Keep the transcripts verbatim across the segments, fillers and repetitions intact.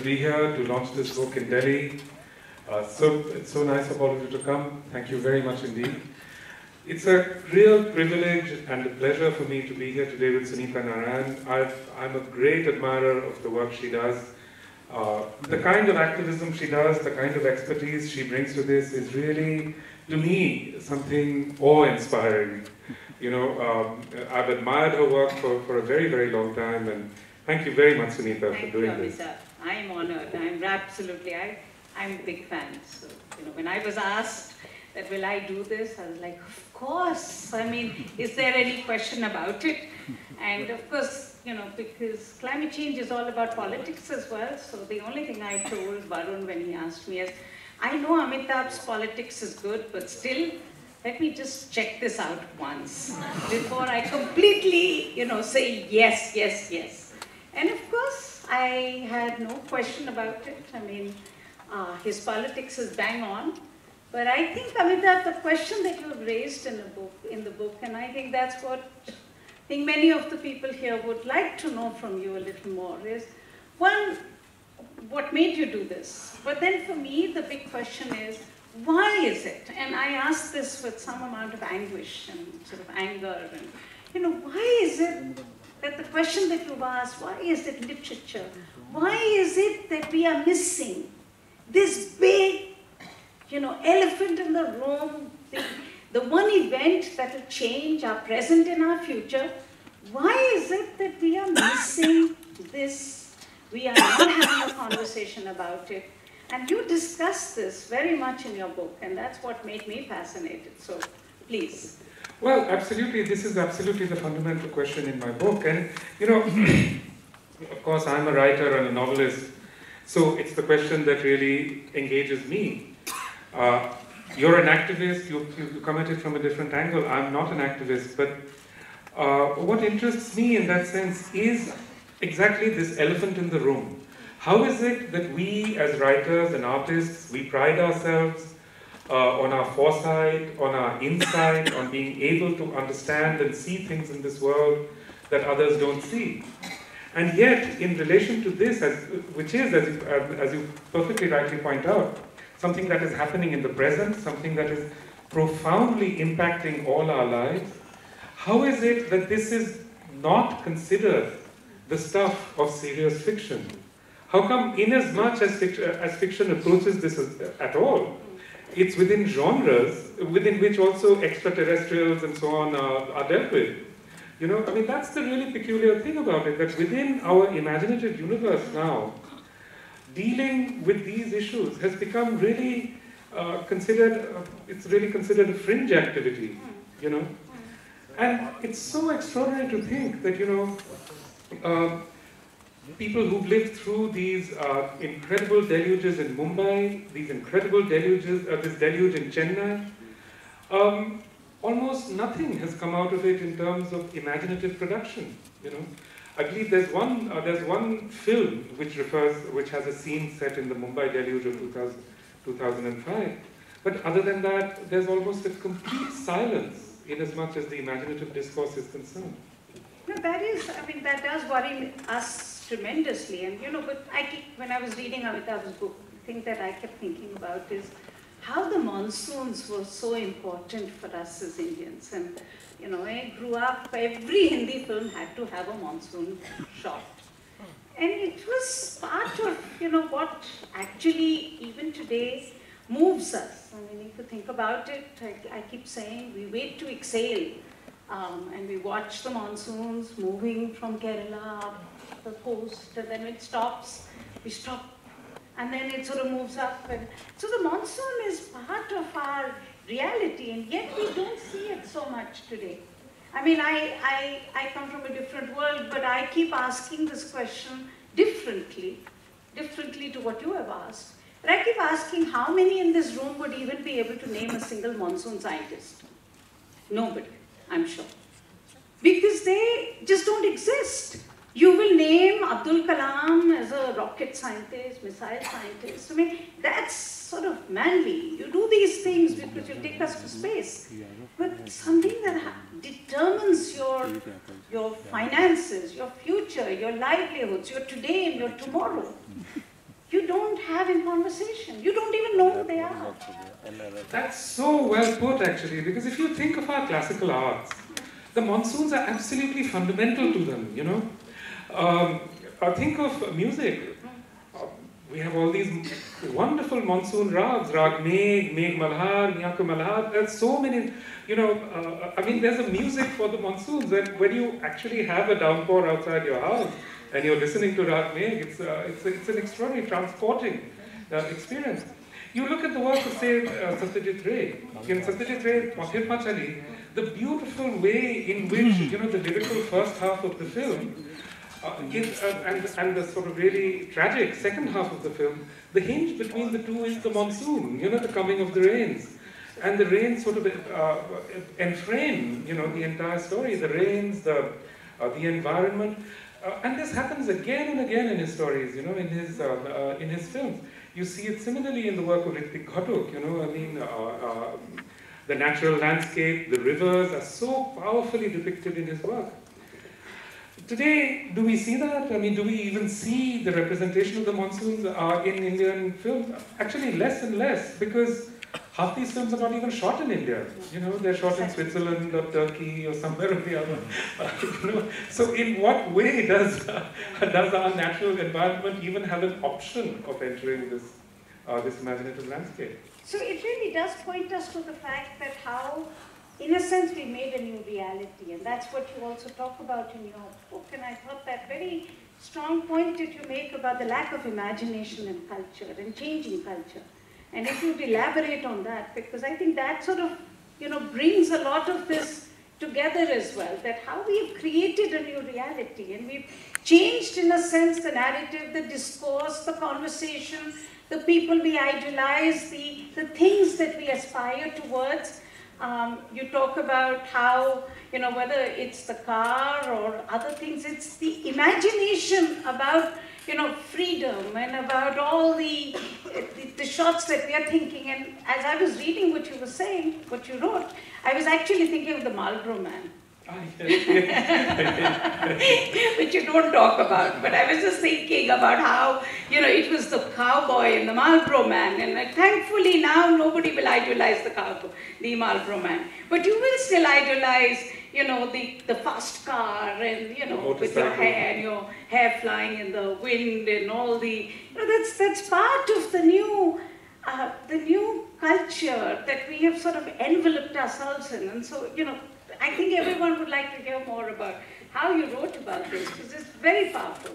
to be here to launch this book in Delhi. Uh, so it's so nice of all of you to come. Thank you very much indeed. It's a real privilege and a pleasure for me to be here today with Sunita Narain. I've, I'm a great admirer of the work she does. Uh, the kind of activism she does, the kind of expertise she brings to this is really, to me, something awe-inspiring. You know, um, I've admired her work for, for a very, very long time, and thank you very much, Sunita, thank for doing you, this. I'm honored. I'm absolutely, I, I'm a big fan. So, you know, when I was asked that will I do this, I was like, of course. I mean, is there any question about it? And of course, you know, because climate change is all about politics as well. So the only thing I told Varun when he asked me is, I know Amitav's politics is good, but still, let me just check this out once before I completely, you know, say yes, yes, yes. And of course, I had no question about it. I mean, uh, his politics is bang on. But I think, Amitav, the question that you raised in the book, in the book, and I think that's what I think many of the people here would like to know from you a little more is, one, what made you do this? But then for me, the big question is, why is it? And I ask this with some amount of anguish and sort of anger. And, you know, why is it that the question that you've asked, why is it literature? Why is it that we are missing this big, you know, elephant in the room, the, the one event that will change our present and our future? Why is it that we are missing this? We are not having a conversation about it. And you discuss this very much in your book, and that's what made me fascinated. So, please. Well, absolutely. This is absolutely the fundamental question in my book. And, you know, of course, I'm a writer and a novelist, so it's the question that really engages me. Uh, you're an activist, you, you come at it from a different angle. I'm not an activist, but uh, what interests me in that sense is exactly this elephant in the room. How is it that we, as writers and artists, we pride ourselves uh, on our foresight, on our insight, on being able to understand and see things in this world that others don't see? And yet, in relation to this, as, which is, as you, as you perfectly rightly point out, something that is happening in the present, something that is profoundly impacting all our lives, how is it that this is not considered the stuff of serious fiction? How come, inasmuch as fiction, as fiction approaches this at all, it's within genres within which also extraterrestrials and so on are, are dealt with? You know, I mean, that's the really peculiar thing about it, that within our imaginative universe now, dealing with these issues has become really uh, considered, uh, it's really considered a fringe activity, you know? And it's so extraordinary to think that, you know, uh, people who've lived through these uh, incredible deluges in Mumbai, these incredible deluges, uh, this deluge in Chennai, um, almost nothing has come out of it in terms of imaginative production. You know, I believe there's one uh, there's one film which refers, which has a scene set in the Mumbai deluge of two thousand, two thousand five. But other than that, there's almost a complete silence in as much as the imaginative discourse is concerned. No, that is, I mean, that does worry us tremendously. And you know, but I keep, when I was reading Amitav's book, the thing that I kept thinking about is how the monsoons were so important for us as Indians. And you know, I grew up, every Hindi film had to have a monsoon shot. And it was part of, you know, what actually even today moves us. I mean, if you think about it, I, I keep saying we wait to exhale. Um, and we watch the monsoons moving from Kerala up the coast, and then it stops, we stop, and then it sort of moves up. And so the monsoon is part of our reality, and yet we don't see it so much today. I mean, I, I, I come from a different world, but I keep asking this question differently, differently to what you have asked. But I keep asking, how many in this room would even be able to name a single monsoon scientist? Nobody, I'm sure, because they just don't exist. You will name Abdul Kalam as a rocket scientist, missile scientist. I mean, that's sort of manly. You do these things because you take us to space. But something that determines your, your finances, your future, your livelihoods, your today and your tomorrow, you don't have in conversation. You don't even know who they are. That's so well put, actually, because if you think of our classical arts, the monsoons are absolutely fundamental to them, you know. Um, I think of music. Uh, we have all these wonderful monsoon rags, Rag Megh, Megh Malhar, Niyaku Malhar. There's so many, you know, uh, I mean, there's a music for the monsoons. And when you actually have a downpour outside your house, and you're listening to Rag Megh, it's, uh, it's, it's an extraordinary, transporting uh, experience. You look at the work of, say, uh, Satyajit Ray. In Satyajit Ray, Pather Panchali, the beautiful way in which, you know, the lyrical first half of the film, uh, is, uh, and, and the sort of really tragic second half of the film, the hinge between the two is the monsoon, you know, the coming of the rains. And the rains sort of uh, enframe, you know, the entire story, the rains, the, uh, the environment. Uh, and this happens again and again in his stories, you know, in his, uh, uh, in his films. You see it similarly in the work of Ritwik Ghatak, you know, I mean, uh, uh, the natural landscape, the rivers are so powerfully depicted in his work. Today, do we see that? I mean, do we even see the representation of the monsoons uh, in Indian films? Actually, less and less, because half these films are not even shot in India. You know, they're shot in Switzerland or Turkey or somewhere or the other. Uh, you know? So in what way does, uh, does our natural environment even have an option of entering this, uh, this imaginative landscape? So it really does point us to the fact that how, in a sense, we made a new reality. And that's what you also talk about in your book. And I thought that very strong point that you make about the lack of imagination in culture and changing culture. And if you'd elaborate on that, because I think that sort of, you know, brings a lot of this together as well, that how we've created a new reality and we've changed, in a sense, the narrative, the discourse, the conversation, the people we idolize, the, the things that we aspire towards. Um, you talk about how, you know, whether it's the car or other things, it's the imagination about, you know, freedom and about all the, the, the shots that we are thinking. And as I was reading what you were saying, what you wrote, I was actually thinking of the Marlboro Man. Which you don't talk about, but I was just thinking about how, you know, it was the cowboy and the Marlboro Man, and uh, thankfully now nobody will idolize the cowboy, the Marlboro Man. But you will still idolize, you know, the, the fast car and, you know, with your hair and your hair flying in the wind and all the, you know, that's, that's part of the new, uh, the new culture that we have sort of enveloped ourselves in. And so, you know, I think everyone would like to hear more about how you wrote about this, because it's very powerful.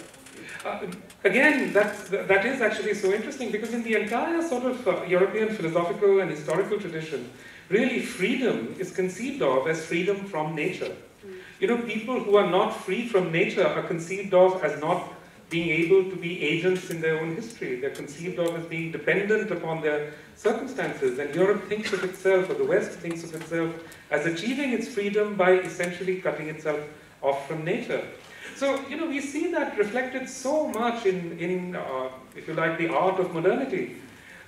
Uh, again, that's, that is actually so interesting, because in the entire sort of uh, European philosophical and historical tradition, really freedom is conceived of as freedom from nature. Mm. You know, people who are not free from nature are conceived of as not being able to be agents in their own history. They're conceived of as being dependent upon their circumstances. And Europe thinks of itself, or the West thinks of itself, as achieving its freedom by essentially cutting itself off from nature. So, you know, we see that reflected so much in, in uh, if you like, the art of modernity.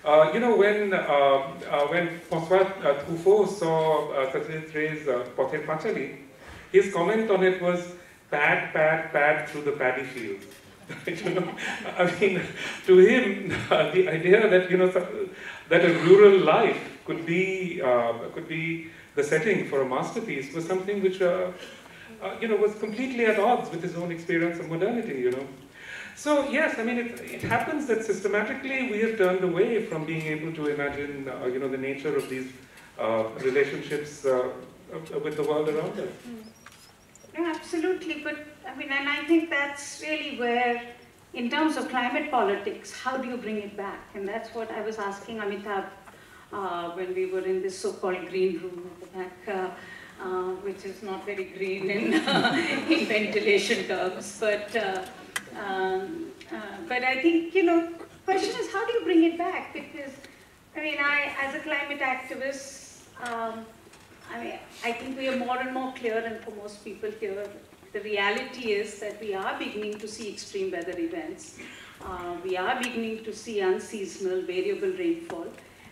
Uh, you know, when, uh, uh, when François uh, Truffaut saw uh, Satyajit Ray's uh, Pather Panchali, his comment on it was, pad, pad, pad through the paddy fields. You know, I mean, to him, uh, the idea that, you know, that a rural life could be uh, could be the setting for a masterpiece was something which, uh, uh, you know, was completely at odds with his own experience of modernity. You know, so yes, I mean, it, it happens that systematically we have turned away from being able to imagine, uh, you know, the nature of these uh, relationships uh, with the world around us. Yeah, absolutely, but I mean, and I think that's really where, in terms of climate politics, how do you bring it back? And that's what I was asking Amitav uh, when we were in this so-called green room at the back, uh, uh, which is not very green in, uh, in ventilation terms. But, uh, um, uh, but I think, you know, the question is how do you bring it back? Because, I mean, I, as a climate activist, um, I mean, I think we are more and more clear, and for most people here, the reality is that we are beginning to see extreme weather events. Uh, we are beginning to see unseasonal, variable rainfall.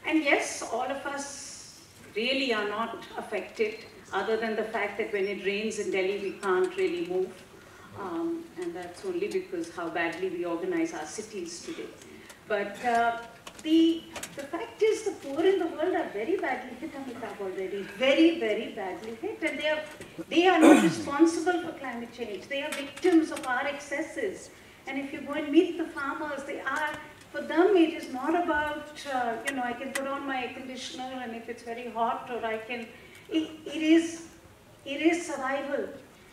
And yes, all of us really are not affected, other than the fact that when it rains in Delhi, we can't really move. Um, and that's only because how badly we organize our cities today. But uh, the the fact is, the poor in the world are very badly hit, Amitav, already. Very, very badly hit. And they are, they are not responsible for climate change. They are victims of our excesses. And if you go and meet the farmers, they are, for them it is not about, uh, you know, I can put on my air conditioner and if it's very hot, or I can, it, it is, it is survival.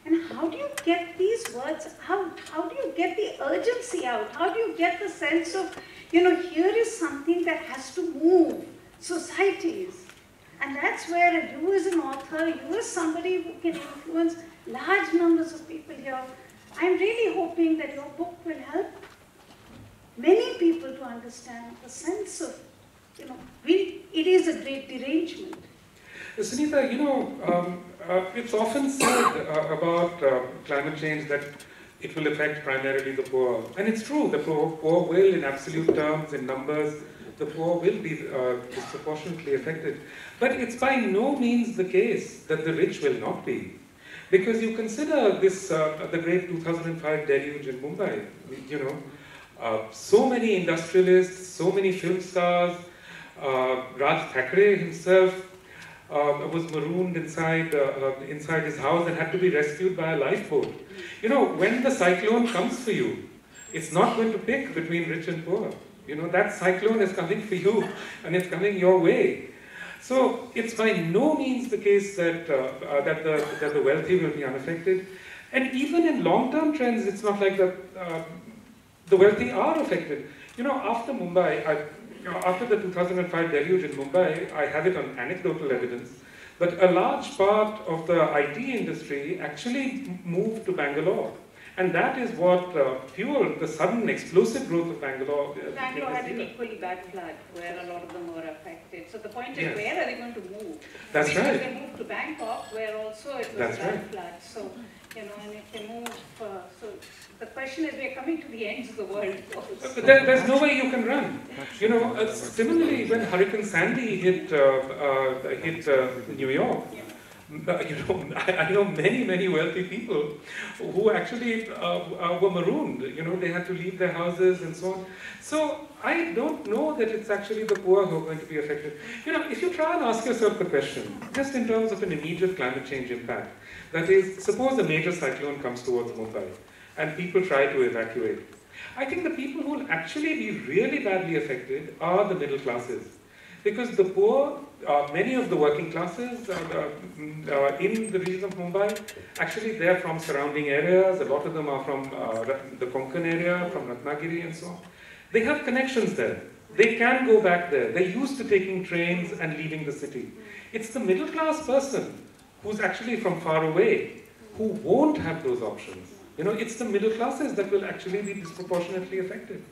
And how do you get these words out? How do you get the urgency out? How do you get the sense of, you know, here is something that has to move societies? And that's where you as an author, you as somebody who can influence large numbers of people here, I'm really hoping that your book will help many people to understand the sense of, you know, we, it is a great derangement. Sunita, you know, um, uh, it's often said uh, about uh, climate change that it will affect primarily the poor. And it's true, the poor, poor will, in absolute terms, in numbers, the poor will be uh, disproportionately affected. But it's by no means the case that the rich will not be. Because you consider this, uh, the great two thousand five deluge in Mumbai, you know, uh, so many industrialists, so many film stars, uh, Raj Thackeray himself uh, was marooned inside, uh, inside his house and had to be rescued by a lifeboat. You know, when the cyclone comes for you, it's not going to pick between rich and poor. You know, that cyclone is coming for you and it's coming your way. So it's by no means the case that, uh, uh, that, the, that the wealthy will be unaffected. And even in long-term trends, it's not like that, uh, the wealthy are affected. You know, after Mumbai, I, you know, after the two thousand five deluge in Mumbai, I have it on anecdotal evidence, but a large part of the I T industry actually moved to Bangalore. And that is what uh, fueled the sudden explosive growth of Bangalore. Bangalore had an equally bad flood where a lot of them were affected. So the point is, yes, where are they going to move? That's because right. If they move to Bangkok, where also it was That's a bad right. flood. So, you know, and if they move, uh, so the question is, we are coming to the ends of the world. There, there's no way you can run. You know, uh, similarly, when Hurricane Sandy hit, uh, uh, hit uh, New York, yeah. You know, I know many, many wealthy people who actually uh, were marooned. You know, they had to leave their houses and so on. So I don't know that it's actually the poor who are going to be affected. You know, if you try and ask yourself the question, just in terms of an immediate climate change impact, that is, suppose a major cyclone comes towards Mumbai and people try to evacuate. I think the people who will actually be really badly affected are the middle classes. Because the poor, uh, many of the working classes uh, uh, in the region of Mumbai, actually they're from surrounding areas, a lot of them are from uh, the Konkan area, from Ratnagiri and so on. They have connections there. They can go back there. They're used to taking trains and leaving the city. It's the middle class person who's actually from far away who won't have those options. You know, it's the middle classes that will actually be disproportionately affected.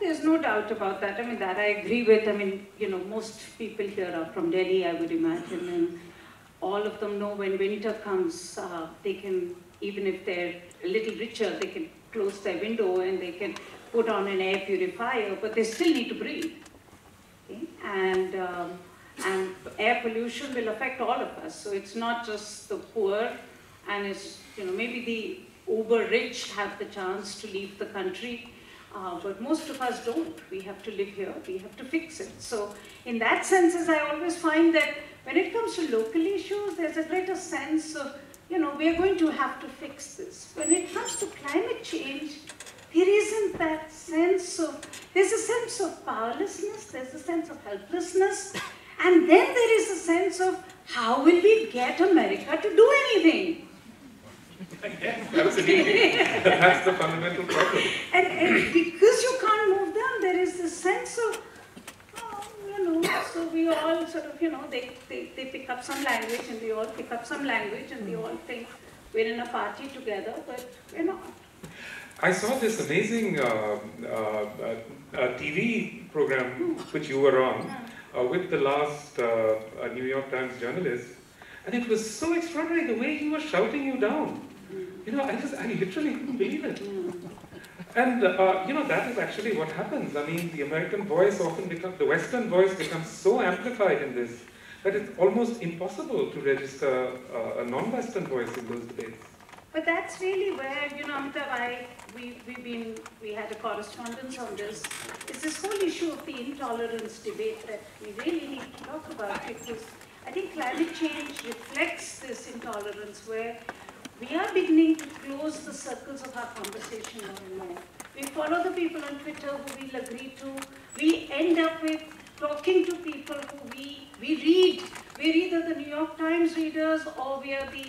There's no doubt about that. I mean, that I agree with. I mean, you know, most people here are from Delhi, I would imagine, and all of them know when winter comes, uh, they can, even if they're a little richer, they can close their window and they can put on an air purifier, but they still need to breathe. Okay? And, um, and air pollution will affect all of us. So it's not just the poor, and it's, you know, maybe the uber-rich have the chance to leave the country. Uh, but most of us don't. We have to live here. We have to fix it. So in that sense, as I always find that when it comes to local issues, there's a greater sense of, you know, we're going to have to fix this. When it comes to climate change, there isn't that sense of, there's a sense of powerlessness, there's a sense of helplessness, and then there is a sense of how will we get America to do anything? Yes, absolutely. That's the fundamental problem. And, and because you can't move them, there is this sense of, oh, you know, so we all sort of, you know, they, they, they pick up some language and we all pick up some language and we all think we're in a party together, but we're not. I saw this amazing uh, uh, uh, T V program which you were on uh, with the last uh, New York Times journalist. And it was so extraordinary the way he was shouting you down. You know, I just, I literally couldn't believe it. And, uh, you know, that is actually what happens. I mean, the American voice often becomes, the Western voice becomes so amplified in this that it's almost impossible to register uh, a non-Western voice in those debates. But but that's really where, you know, Amitav, I, we, we've been, we had a correspondence on this. It's this whole issue of the intolerance debate that we really need to talk about, because I think climate change reflects this intolerance where we are beginning to close the circles of our conversation more and more. We follow the people on Twitter who we'll agree to. We end up with talking to people who we, we read. We're either the New York Times readers or we are the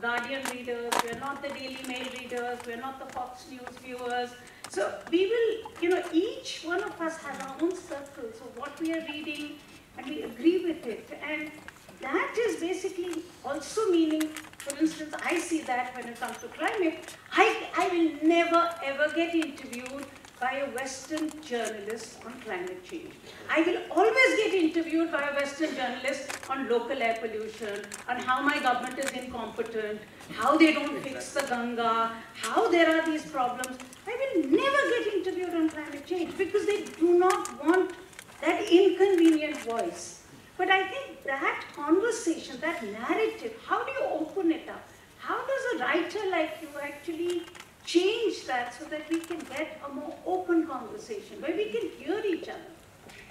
Guardian readers. We're not the Daily Mail readers. We're not the Fox News viewers. So we will, you know, each one of us has our own circles of what we are reading and we agree with it. And that is basically also meaning, for instance, I see that when it comes to climate, I, I will never ever get interviewed by a Western journalist on climate change. I will always get interviewed by a Western journalist on local air pollution, on how my government is incompetent, how they don't fix the Ganga, how there are these problems. I will never get interviewed on climate change because they do not want that inconvenient voice. But I think that conversation, that narrative, how do you open it up? How does a writer like you actually change that so that we can get a more open conversation where we can hear each other?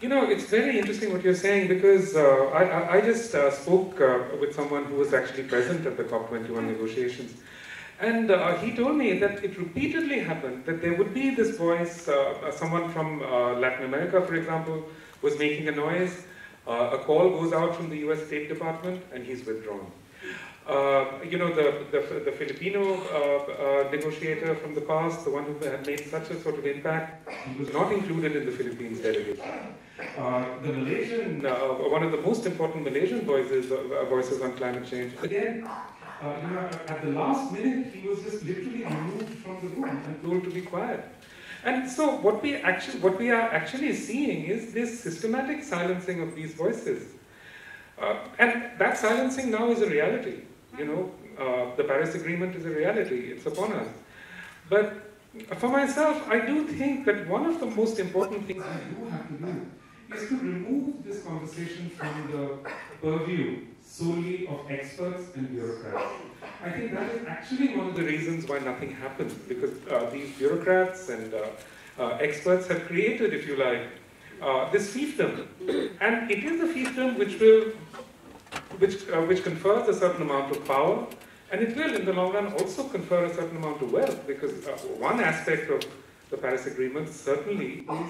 You know, it's very interesting what you're saying, because uh, I, I just uh, spoke uh, with someone who was actually present at the COP twenty-one negotiations. And uh, he told me that it repeatedly happened that there would be this voice, uh, someone from uh, Latin America, for example, was making a noise. Uh, a call goes out from the U S State Department and he's withdrawn. Uh, you know, the, the, the Filipino uh, uh, negotiator from the past, the one who had made such a sort of impact, was not included in the Philippines delegation. Uh, the Malaysian, uh, one of the most important Malaysian voices, uh, voices on climate change, again, uh, at the last minute, he was just literally removed from the room and told to be quiet. And so what we, actually, what we are actually seeing is this systematic silencing of these voices. Uh, and that silencing now is a reality. You know, uh, the Paris Agreement is a reality. It's upon us. But for myself, I do think that one of the most important things we do have to do is to remove this conversation from the purview solely of experts and bureaucrats. I think that is actually one of the reasons why nothing happens, because uh, these bureaucrats and uh, uh, experts have created, if you like, uh, this fiefdom. And it is a fiefdom which will, which, uh, which confers a certain amount of power, and it will in the long run also confer a certain amount of wealth, because uh, one aspect of the Paris Agreement certainly is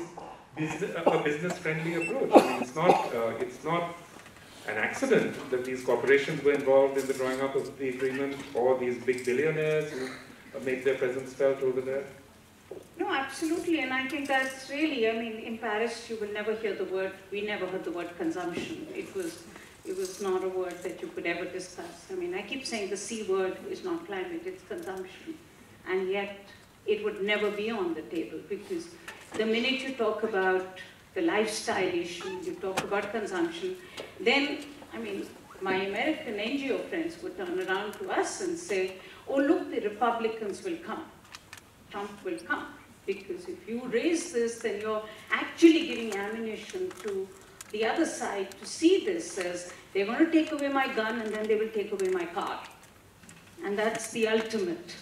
business, uh, a business-friendly approach. I mean, it's not, uh, it's not an accident that these corporations were involved in the drawing up of the agreement, or these big billionaires who make their presence felt over there? No, absolutely. And I think that's really, I mean, in Paris, you will never hear the word, we never heard the word consumption. It was, it was not a word that you could ever discuss. I mean, I keep saying the C word is not climate, it's consumption. And yet, it would never be on the table, because the minute you talk about the lifestyle issue, you talk about consumption, then, I mean, my American N G O friends would turn around to us and say, oh, look, the Republicans will come. Trump will come. Because if you raise this, then you're actually giving ammunition to the other side to see this as they're going to take away my gun and then they will take away my car. And that's the ultimate.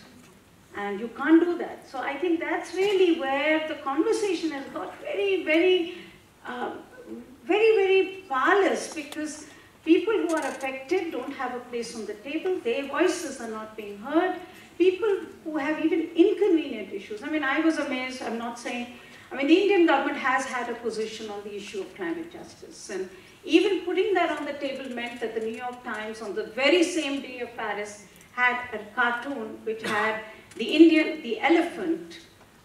And you can't do that. So I think that's really where the conversation has got very, very, uh, very, very powerless, because people who are affected don't have a place on the table. Their voices are not being heard. People who have even inconvenient issues. I mean, I was amazed. I'm not saying, I mean, the Indian government has had a position on the issue of climate justice. And even putting that on the table meant that the New York Times, on the very same day of Paris, had a cartoon which had the Indian, the elephant,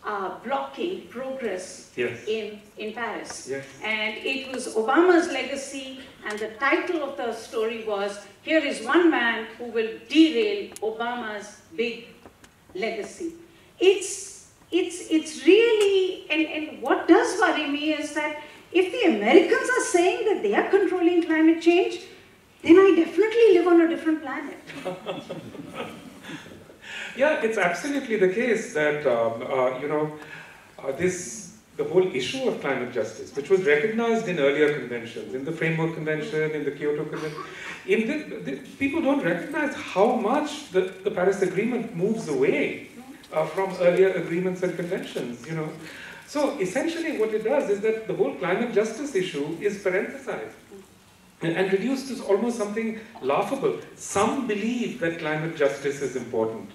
uh, blocking progress yes. in, in Paris. Yes. And it was Obama's legacy, and the title of the story was, here is one man who will derail Obama's big legacy. It's, it's, it's really, and, and what does worry me is that if the Americans are saying that they are controlling climate change, then I definitely live on a different planet. Yeah, it's absolutely the case that, um, uh, you know, uh, this the whole issue of climate justice, which was recognized in earlier conventions, in the Framework Convention, in the Kyoto Convention. In the, the, people don't recognize how much the, the Paris Agreement moves away uh, from earlier agreements and conventions, you know. So essentially what it does is that the whole climate justice issue is parenthesized and reduced to almost something laughable. Some believe that climate justice is important.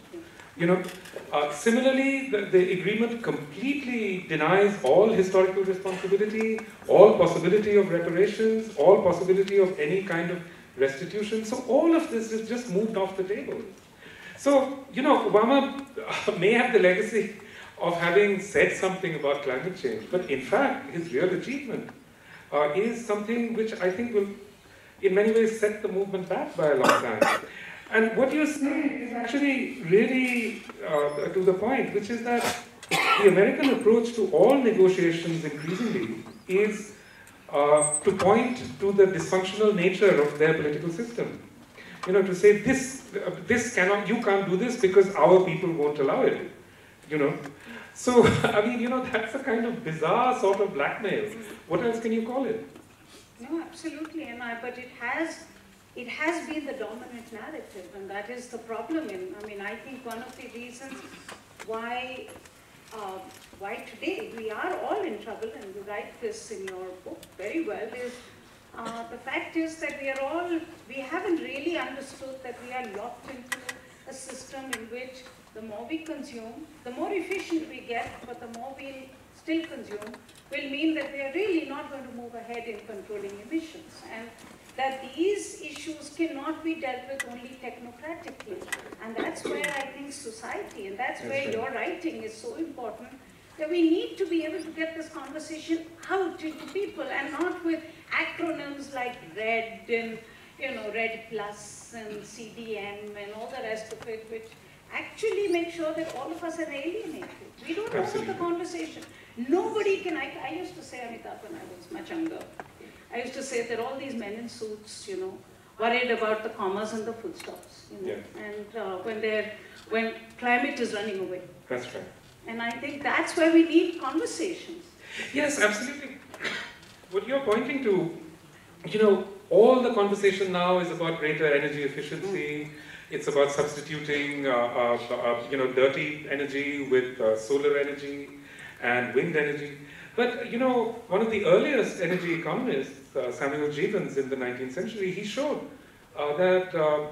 You know, uh, similarly, the, the agreement completely denies all historical responsibility, all possibility of reparations, all possibility of any kind of restitution. So all of this is just moved off the table. So, you know, Obama may have the legacy of having said something about climate change, but in fact, his real achievement uh, is something which I think will, in many ways, set the movement back by a long time. And what you're saying is actually really uh, to the point, which is that the American approach to all negotiations increasingly is uh, to point to the dysfunctional nature of their political system. You know, to say this, this cannot, you can't do this because our people won't allow it. You know, so I mean, you know, that's a kind of bizarre sort of blackmail. What else can you call it? No, absolutely, and I, but it has. It has been the dominant narrative, and that is the problem. In, I mean, I think one of the reasons why uh, why today we are all in trouble, and you write this in your book very well, is uh, the fact is that we are all, we haven't really understood that we are locked into a system in which the more we consume, the more efficient we get, but the more we'll still consume, will mean that we are really not going to move ahead in controlling emissions. And that these issues cannot be dealt with only technocratically. And that's where I think society, and that's where your writing is so important, that we need to be able to get this conversation out into people and not with acronyms like REDD and, you know, REDD Plus and C D M and all the rest of it, which actually make sure that all of us are alienated. We don't have the conversation. Nobody can, I, I used to say, Amitav, when I was much younger, I used to say that all these men in suits, you know, worried about the commas and the full stops, you know, yeah. and uh, when they're, when climate is running away. That's right. And I think that's where we need conversations. Yes, absolutely. What you're pointing to, you know, all the conversation now is about greater energy efficiency. Mm. It's about substituting, uh, uh, uh, you know, dirty energy with uh, solar energy and wind energy. But, you know, one of the earliest energy economists, uh, Samuel Jevons, in the nineteenth century, he showed uh, that uh,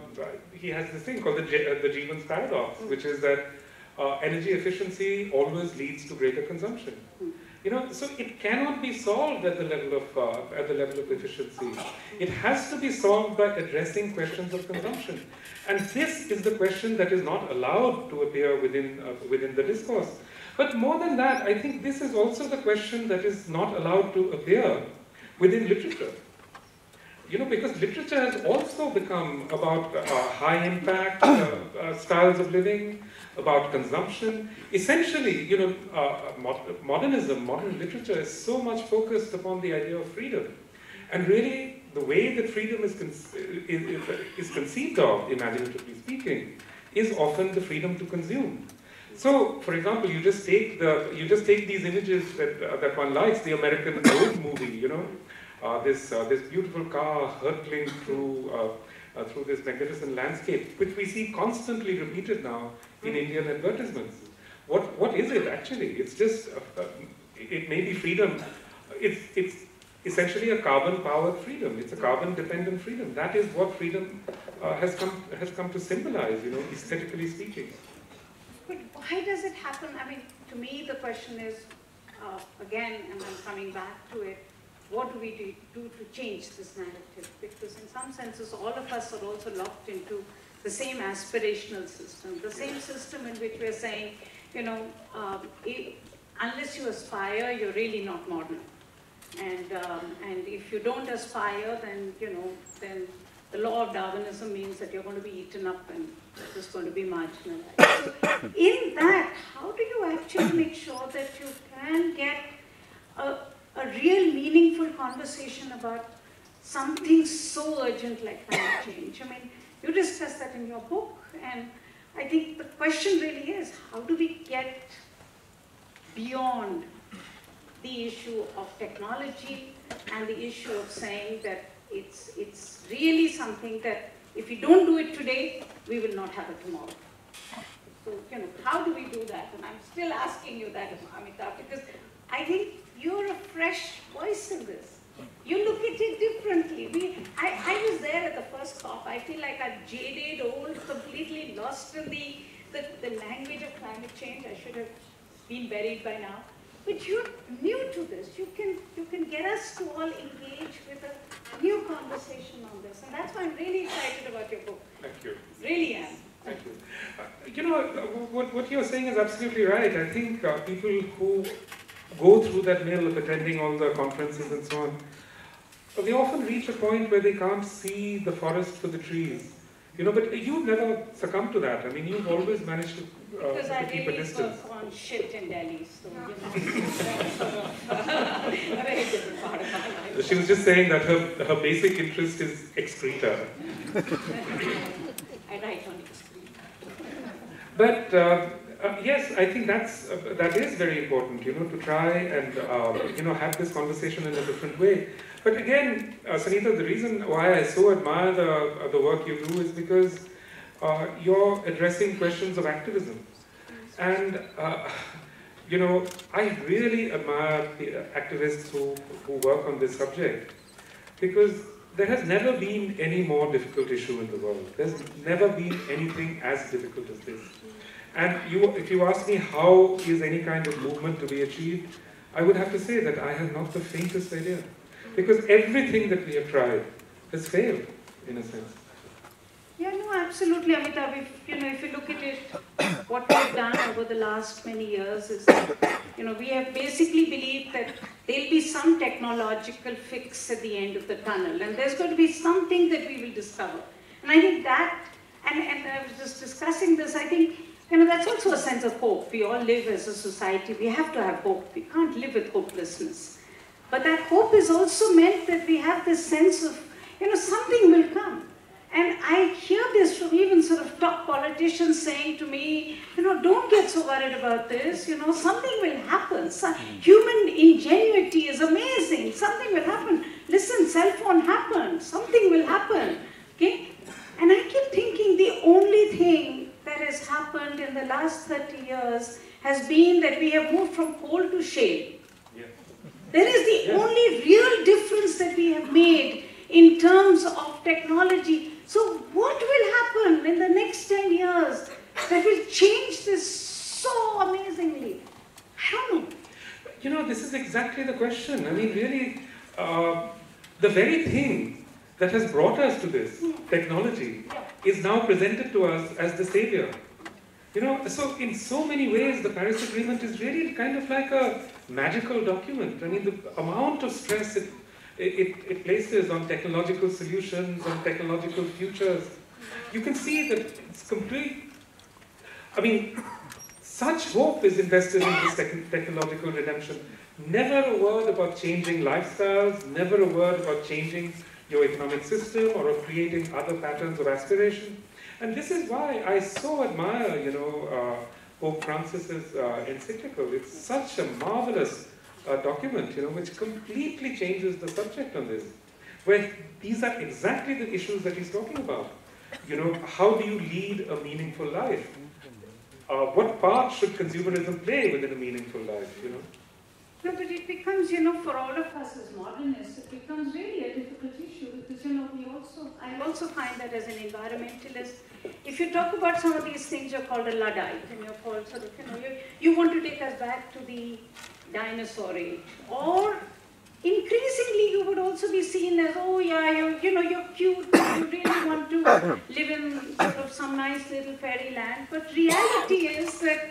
he has this thing called the, Je uh, the Jevons Paradox, which is that uh, energy efficiency always leads to greater consumption. You know, so it cannot be solved at the level of uh, at the level of efficiency. It has to be solved by addressing questions of consumption, and this is the question that is not allowed to appear within uh, within the discourse. But more than that, I think this is also the question that is not allowed to appear within literature. You know, because literature has also become about uh, high impact uh, uh, styles of living, about consumption. Essentially, you know, uh, mod modernism, modern literature is so much focused upon the idea of freedom. And really, the way that freedom is, con is, is conceived of, imaginatively speaking, is often the freedom to consume. So, for example, you just take the you just take these images that uh, that one likes, the American road movie, you know, uh, this uh, this beautiful car hurtling through uh, uh, through this magnificent landscape, which we see constantly repeated now in Indian advertisements. What what is it actually? It's just uh, it may be freedom. It's it's essentially a carbon-powered freedom. It's a carbon-dependent freedom. That is what freedom uh, has come has come to symbolize, you know, aesthetically speaking. But why does it happen? I mean, to me, the question is, uh, again, and I'm coming back to it, what do we do, do to change this narrative? Because in some senses, all of us are also locked into the same aspirational system, the same system in which we're saying, you know, uh, it, unless you aspire, you're really not modern. And, um, and if you don't aspire, then, you know, then the law of Darwinism means that you're going to be eaten up and it's going to be marginalized. So in that, how do you actually make sure that you can get a, a real meaningful conversation about something so urgent like climate change? I mean, you discuss that in your book, and I think the question really is, how do we get beyond the issue of technology and the issue of saying that it's, it's really something that if we don't do it today, we will not have it tomorrow. So, you know, how do we do that? And I'm still asking you that, Amitav, because I think you're a fresh voice in this. You look at it differently. We, I, I was there at the first COP. I feel like I'm jaded, old, completely lost in the, the, the language of climate change. I should have been buried by now. But you're new to this. You can, you can get us to all engage with a new conversation on this. And that's why I'm really excited about your book. Thank you. Really am. Thank you. Uh, you know, what, what you're saying is absolutely right. I think uh, people who go through that mill of attending all the conferences and so on, they often reach a point where they can't see the forest for the trees. You know, but you've never succumbed to that. I mean, you've always managed to, uh, because to keep really a distance. Because I really work on shit in Delhi, so, you know, sort of uh, a very different part of my life. She was just saying that her, her basic interest is excreta. I write on excreta. But, uh, uh, yes, I think that's, uh, that is very important, you know, to try and, uh, you know, have this conversation in a different way. But again, uh, Sunita, the reason why I so admire the, the work you do is because uh, you're addressing questions of activism. And, uh, you know, I really admire the activists who, who work on this subject, because there has never been any more difficult issue in the world. There's never been anything as difficult as this. And you, if you ask me how is any kind of movement to be achieved, I would have to say that I have not the faintest idea. Because everything that we have tried has failed, in a sense. Yeah, no, absolutely, Amitav. If, you know, if you look at it, what we've done over the last many years is, that, you know, we have basically believed that there'll be some technological fix at the end of the tunnel, and there's going to be something that we will discover. And I think that, and, and I was just discussing this, I think, you know, that's also a sense of hope. We all live as a society. We have to have hope. We can't live with hopelessness. But that hope is also meant that we have this sense of, you know, something will come. And I hear this from even sort of top politicians saying to me, you know, don't get so worried about this, you know, something will happen. So, human ingenuity is amazing. Something will happen. Listen, cell phone happened. Something will happen. Okay? And I keep thinking the only thing that has happened in the last thirty years has been that we have moved from coal to shale. That is the yes. only real difference that we have made in terms of technology. So what will happen in the next ten years that will change this so amazingly? I don't know. You know, this is exactly the question. I mean, really, uh, the very thing that has brought us to this, mm. technology, yeah. is now presented to us as the savior. You know, so in so many ways, the Paris Agreement is really kind of like a magical document. I mean, the amount of stress it, it, it places on technological solutions, on technological futures. You can see that it's complete. I mean, such hope is invested in this tech technological redemption. Never a word about changing lifestyles, never a word about changing your economic system or of creating other patterns of aspiration. And this is why I so admire, you know, uh, Pope Francis's uh, encyclical. It's such a marvelous uh, document, you know, which completely changes the subject on this, where these are exactly the issues that he's talking about. You know, how do you lead a meaningful life? Uh, what part should consumerism play within a meaningful life, you know? No, but it becomes, you know, for all of us as modernists, it becomes really a difficult issue because, you know, we also, I also find that as an environmentalist, if you talk about some of these things, you're called a Luddite, and you're called sort of, you know, you, you want to take us back to the dinosaur age. Or increasingly, you would also be seen as, oh yeah, you, you know, you're cute, you really want to live in sort of some nice little fairy land. But reality is that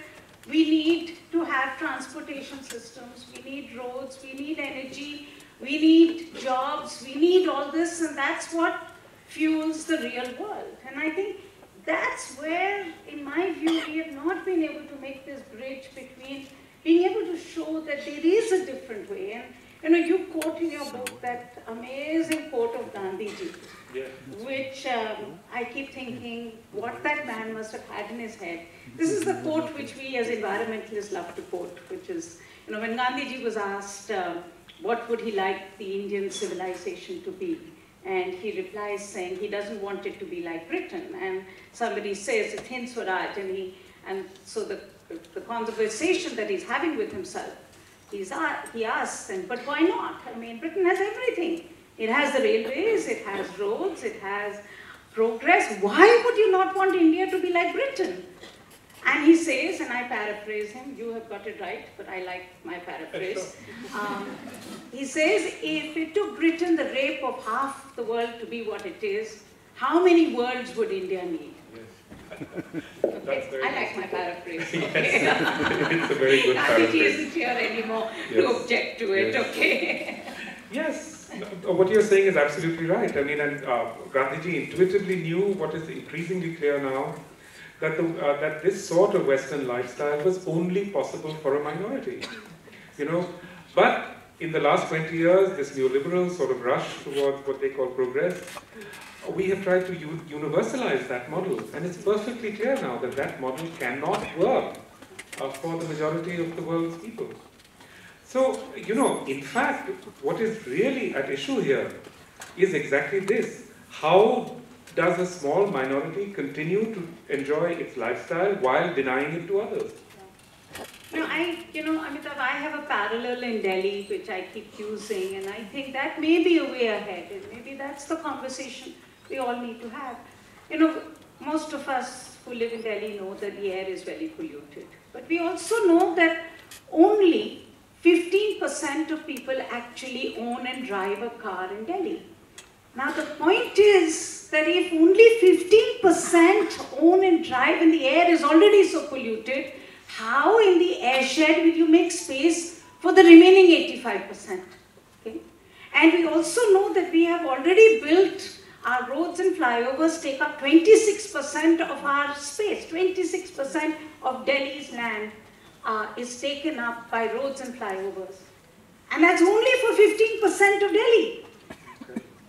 we need to have transportation systems, we need roads, we need energy, we need jobs, we need all this, and that's what fuels the real world. And I think that's where, in my view, we have not been able to make this bridge between being able to show that there is a different way. And you know, you quote in your book that amazing quote of Gandhiji. yes. which um, I keep thinking what that man must have had in his head. This is the quote which we as environmentalists love to quote, which is, you know, when Gandhiji was asked uh, what would he like the Indian civilization to be, and he replies saying he doesn't want it to be like Britain, and somebody says it's Hind Swaraj, and he, and so the, the conversation that he's having with himself, he's, he asks, and, but why not? I mean, Britain has everything. It has the railways, it has roads, it has progress. Why would you not want India to be like Britain? And he says, and I paraphrase him, you have got it right, but I like my paraphrase. Um, he says, if it took Britain the rape of half the world to be what it is, how many worlds would India need? Yes. Okay. I like my paraphrase. Okay. Yes. It's a very good paraphrase. Gandhiji isn't here anymore yes. to object to it, yes. okay? Yes. What you're saying is absolutely right. I mean, and uh, Gandhiji intuitively knew what is increasingly clear now, that, the, uh, that this sort of Western lifestyle was only possible for a minority, you know. But in the last twenty years, this neoliberal sort of rush towards what they call progress, we have tried to universalize that model. And it's perfectly clear now that that model cannot work uh, for the majority of the world's people. So, you know, in fact, what is really at issue here is exactly this. How does a small minority continue to enjoy its lifestyle while denying it to others? No, I, you know, Amitav, I have a parallel in Delhi which I keep using, and I think that may be a way ahead, and maybe that's the conversation we all need to have. You know, most of us who live in Delhi know that the air is very polluted, but we also know that only fifteen percent of people actually own and drive a car in Delhi. Now the point is that if only fifteen percent own and drive and the air is already so polluted, how in the airshed will you make space for the remaining eighty-five percent? Okay? And we also know that we have already built our roads and flyovers take up twenty-six percent of our space, twenty-six percent of Delhi's land. Uh, is taken up by roads and flyovers. And that's only for fifteen percent of Delhi.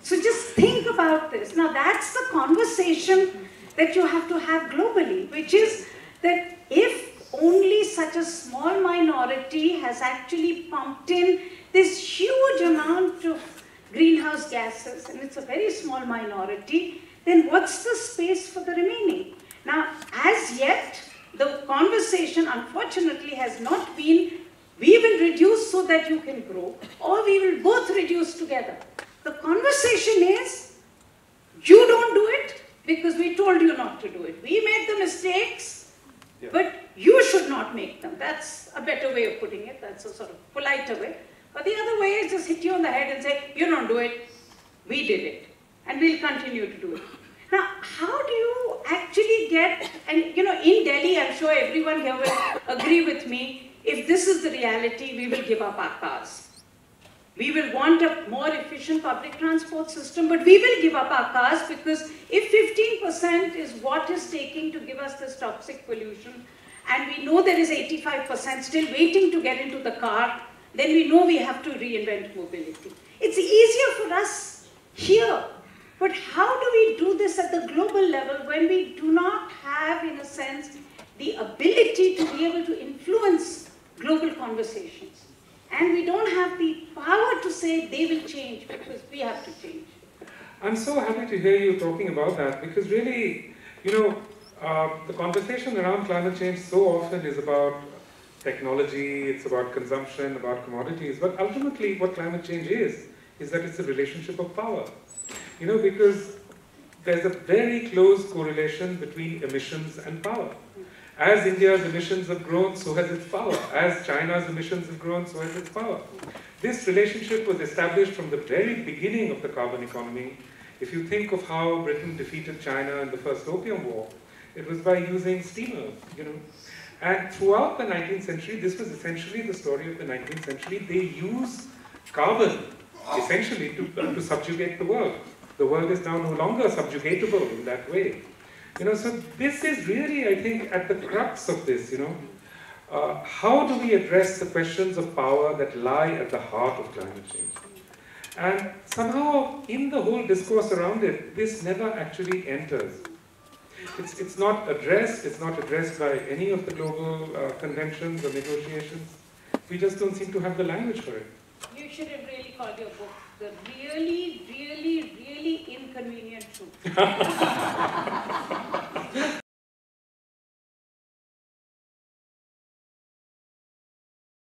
So just think about this. Now that's the conversation that you have to have globally, which is that if only such a small minority has actually pumped in this huge amount of greenhouse gases, and it's a very small minority, then what's the space for the remaining? Now, as yet, the conversation, unfortunately, has not been, we will reduce so that you can grow, or we will both reduce together. The conversation is, you don't do it because we told you not to do it. We made the mistakes, yeah. but you should not make them. That's a better way of putting it. That's a sort of politer way. But the other way is just hit you on the head and say, you don't do it, we did it, and we'll continue to do it. Now, how do you actually get, and you know, in Delhi, I'm sure everyone here will agree with me, if this is the reality, we will give up our cars. We will want a more efficient public transport system, but we will give up our cars because if fifteen percent is what is taking to give us this toxic pollution, and we know there is eighty-five percent still waiting to get into the car, then we know we have to reinvent mobility. It's easier for us here. But how do we do this at the global level when we do not have, in a sense, the ability to be able to influence global conversations? And we don't have the power to say they will change because we have to change. I'm so happy to hear you talking about that because really, you know, uh, the conversation around climate change so often is about technology, it's about consumption, about commodities, but ultimately what climate change is, is that it's a relationship of power. You know, because there's a very close correlation between emissions and power. As India's emissions have grown, so has its power. As China's emissions have grown, so has its power. This relationship was established from the very beginning of the carbon economy. If you think of how Britain defeated China in the First Opium War, it was by using steamers, you know. And throughout the nineteenth century, this was essentially the story of the nineteenth century. They used carbon, essentially, to, to subjugate the world. The world is now no longer subjugatable in that way. You know, so this is really, I think, at the crux of this, you know. Uh, how do we address the questions of power that lie at the heart of climate change? And somehow, in the whole discourse around it, this never actually enters. It's, it's not addressed, it's not addressed by any of the global uh, conventions or negotiations. We just don't seem to have the language for it. You should have really called your book The Really, Really, Really Inconvenient Truth.